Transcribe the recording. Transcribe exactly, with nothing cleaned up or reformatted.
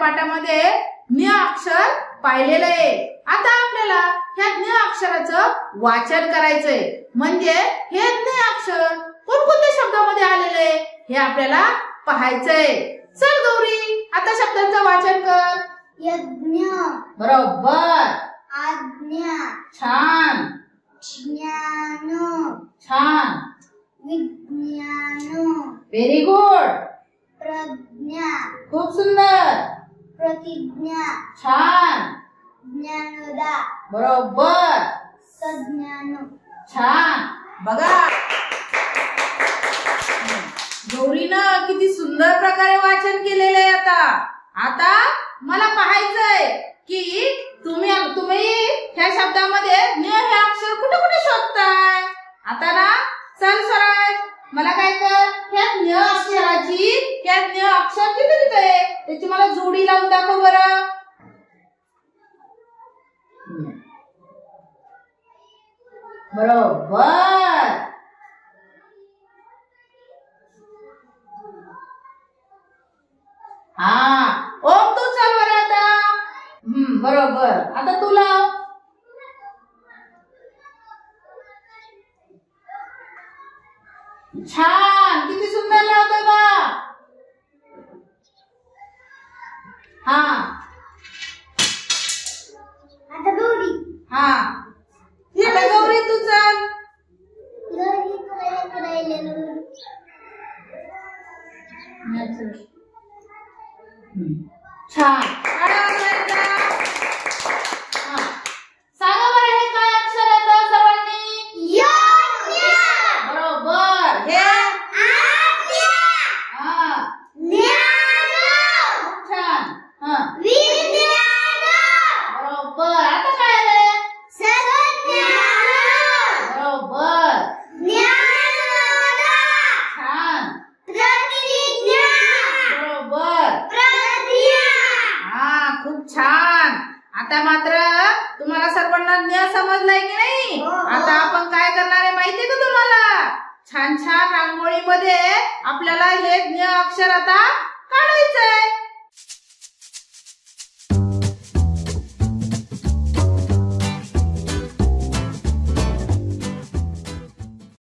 पाठामध्ये ज्ञ अक्षर पाहिलेलं आहे। आता आपल्याला ह्या ज्ञ अक्षराचं वाचन करायचंय, म्हणजे हे ज्ञ अक्षर कोणकोणत्या शब्दामध्ये आलेलं आहे हे आपल्याला पाहायचंय। चल गौरी, आता शब्दांचं वाचन कर। यज्ञ, बरोबर। आज्ञा, छान। ज्ञान, छान। विज्ञान, वेरी गुड। प्रज्ञा, खूप सुंदर। प्रतिज्ञा, छान। ज्ञानदा, बरोबर। सज्ञान, छान। बघा गौरीने किती सुंदर प्रकारे वाचन केलेले आहे। आता आता मला पाहायचंय की तुम्ही तुम्ही ह्या शब्दामध्ये ज्ञ हे अक्षर कुठे कुठे शोधताय। आता ना चल सरळ मला काय कर, ह्या ज्ञ अक्षराची ह्या ज्ञ अक्षर किती दिसत आहे त्याची मला जोडी लावून दाखव बरं। बरोबर, हा ओम तू चल बरं आता। हम्म बरोबर, आता तू लाव। छान, किती सुंदर लावतोय बा। हा आता गौरी, हा आता गौरी तू चल। गौरी तुला हे करायलेलो नचल। छान, अरे अरे हा सांगा बरं हे काय अक्षर आहे सवळणी? य बरोबर। आता मात्र तुम्हाला सर्वांना ज्ञ समजलंय की नाही? आता आपण काय करणार आहे माहितीये का तुम्हाला? छान छान रांगोळीमध्ये आपल्याला हे ज्ञ अक्षर आता